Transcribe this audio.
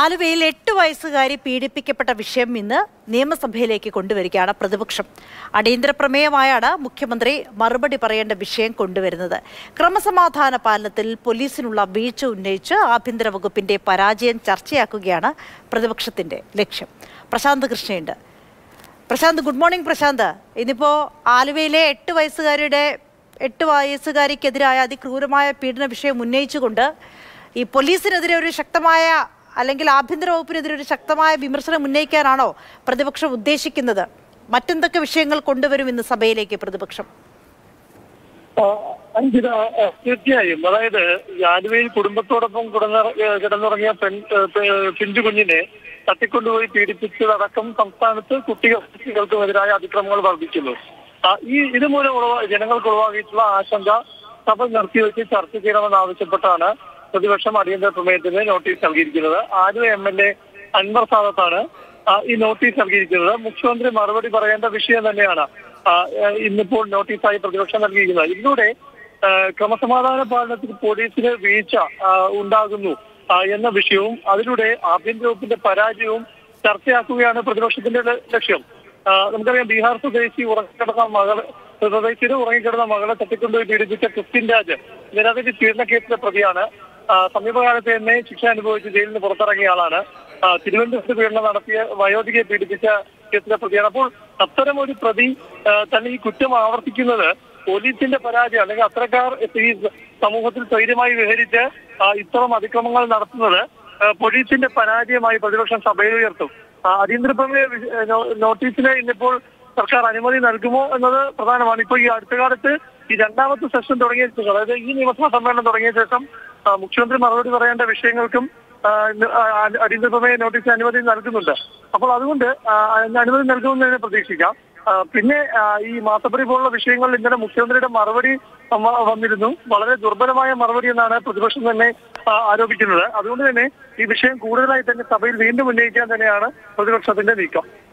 ആലുവയിൽ 8 വയസ്സുകാരി പീഡിപ്പിക്കപ്പെട്ട വിഷയം ഇന്ന് നിയമസഭയിലേക്ക് കൊണ്ടുവരികയാണ് പ്രതിപക്ഷം. അടിയന്തര പ്രമേയമായാണ് മുഖ്യമന്ത്രി മറുപടി പറയേണ്ട വിഷയം കൊണ്ടുവരുന്നത്. ക്രമസമാധാന പാലനത്തിൽ പോലീസിനുള്ള വീഴ്ച ഉന്നയിച്ച് ആഭ്യന്തര വകുപ്പിന്റെ പരാജയം ചർച്ചയാക്കുകയാണ് പ്രതിപക്ഷത്തിന്റെ ലക്ഷ്യം. പ്രശാന്ത് കൃഷ്ണയുണ്ട്. Prashant, good morning. പ്രശാന്ത്, ഇന്നിപ്പോ ആലുവയിലെ 8 വയസ്സുകാരിക്കെതിരായ അതിക്രൂരമായ പീഡന വിഷയം ഉന്നയിച്ചുകൊണ്ട് ഈ പോലീസിനെതിരെ ഒരു ശക്തമായ അല്ലെങ്കിൽ ആഭ്യന്തര വകുപ്പിനെതിരെ ഒരു ശക്തമായ വിമർശനം ഉന്നയിക്കാനാണോ പ്രതിപക്ഷം ഉദ്ദേശിക്കുന്നത്? മറ്റെന്തൊക്കെ വിഷയങ്ങൾ കൊണ്ടുവരും ഇന്ന് സഭയിലേക്ക് പ്രതിപക്ഷം? തീർച്ചയായും, അതായത് ആലുവയിൽ കുടുംബത്തോടൊപ്പം കിടന്നുറങ്ങിയ പിഞ്ചു കുഞ്ഞിനെ തട്ടിക്കൊണ്ടുപോയി പീഡിപ്പിച്ചതടക്കം സംസ്ഥാനത്ത് കുട്ടികൾക്കെതിരായ അതിക്രമങ്ങൾ വർദ്ധിക്കുന്നു. ഇതുമൂലം ജനങ്ങൾക്ക് ഉളവാക്കിയിട്ടുള്ള ആശങ്ക സഭ നിർത്തിവെച്ച് ചർച്ച ചെയ്യണമെന്നാവശ്യപ്പെട്ടാണ് പ്രതിപക്ഷം അടിയന്തര പ്രമേയത്തിന് നോട്ടീസ് നൽകിയിരിക്കുന്നത്. ആലുവ MLA അൻവർ സാദത്താണ് ഈ നോട്ടീസ് നൽകിയിരിക്കുന്നത്. മുഖ്യമന്ത്രി മറുപടി പറയേണ്ട വിഷയം തന്നെയാണ് ഇന്നിപ്പോൾ നോട്ടീസായി പ്രതിപക്ഷം നൽകിയിരിക്കുന്നത്. ഇതിലൂടെ ക്രമസമാധാന പാലനത്തിൽ പോലീസിന് വീഴ്ച ഉണ്ടാകുന്നു എന്ന വിഷയവും അതിലൂടെ ആഭ്യന്തര വകുപ്പിന്റെ പരാജയവും ചർച്ചയാക്കുകയാണ് പ്രതിപക്ഷത്തിന്റെ ലക്ഷ്യം. നമുക്കറിയാം, ബീഹാർ സ്വദേശി ഉറങ്ങിക്കിടന്ന മകളെ തട്ടിക്കൊണ്ടുപോയി പീഡിപ്പിച്ച ക്രിസ്ത്യൻ രാജ് നിരവധി പീഡന കേസിലെ പ്രതിയാണ്. സമീപകാലത്ത് തന്നെ ശിക്ഷ അനുഭവിച്ച് ജയിലിൽ നിന്ന് പുറത്തിറങ്ങിയ ആളാണ്. തിരുവനന്തപുരത്ത് പീഡനം നടത്തിയ വയോധികയെ പീഡിപ്പിച്ച കേസിലെ പ്രതിയാണ്. അപ്പോൾ അത്തരം ഒരു പ്രതി തന്നെ ഈ കുറ്റം ആവർത്തിക്കുന്നത് പോലീസിന്റെ പരാജയം, അല്ലെങ്കിൽ അത്തരക്കാർ ഈ സമൂഹത്തിൽ സ്വൈര്യമായി വിഹരിച്ച് ഇത്തരം അതിക്രമങ്ങൾ നടത്തുന്നത് പോലീസിന്റെ പരാജയമായി പ്രതിപക്ഷം സഭയിൽ ഉയർത്തും. അടിയന്തര പ്രമേയ നോട്ടീസിന് ഇന്നിപ്പോൾ സർക്കാർ അനുമതി നൽകുമോ എന്നത് പ്രധാനമാണ്. ഇപ്പോൾ ഈ അടുത്ത കാലത്ത് ഈ 2ാമത്തെ സെഷൻ തുടങ്ങിയ ശേഷം, അതായത് ഈ നിയമസഭാ സമ്മേളനം തുടങ്ങിയ ശേഷം മുഖ്യമന്ത്രി മറുപടി പറയേണ്ട വിഷയങ്ങൾക്കും അടിയന്തര പ്രമേയ നോട്ടീസിന് അനുമതി നൽകുന്നുണ്ട്. അപ്പോൾ അതുകൊണ്ട് അനുമതി നൽകുമെന്ന് പ്രതീക്ഷിക്കാം. പിന്നെ ഈ മാസപ്പടി പോലുള്ള വിഷയങ്ങളിൽ ഇന്നലെ മുഖ്യമന്ത്രിയുടെ മറുപടി വന്നിരുന്നു. വളരെ ദുർബലമായ മറുപടി എന്നാണ് പ്രതിപക്ഷം തന്നെ ആരോപിക്കുന്നത്. അതുകൊണ്ട് തന്നെ ഈ വിഷയം കൂടുതലായി തന്നെ സഭയിൽ വീണ്ടും ഉന്നയിക്കാൻ തന്നെയാണ് പ്രതിപക്ഷത്തിന്റെ നീക്കം.